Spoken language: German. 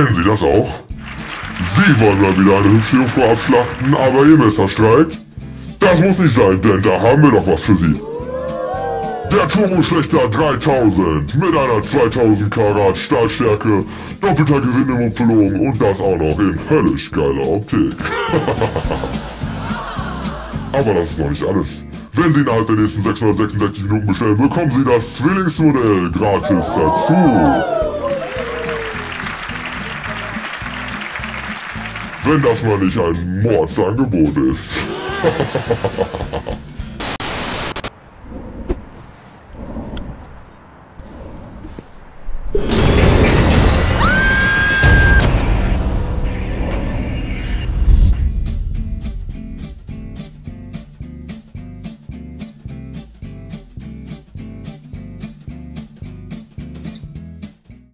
Kennen Sie das auch? Sie wollen mal wieder eine hübsche Jungfrau abschlachten, aber Ihr Messer streikt? Das muss nicht sein, denn da haben wir noch was für Sie. Der Turboschlechter 3000 mit einer 2000 Karat Stahlstärke, doppelter Gewindemumpelung und das auch noch in höllisch geiler Optik. Aber das ist noch nicht alles. Wenn Sie innerhalb der nächsten 666 Minuten bestellen, bekommen Sie das Zwillingsmodell gratis dazu. Wenn das mal nicht ein Mordsangebot ist.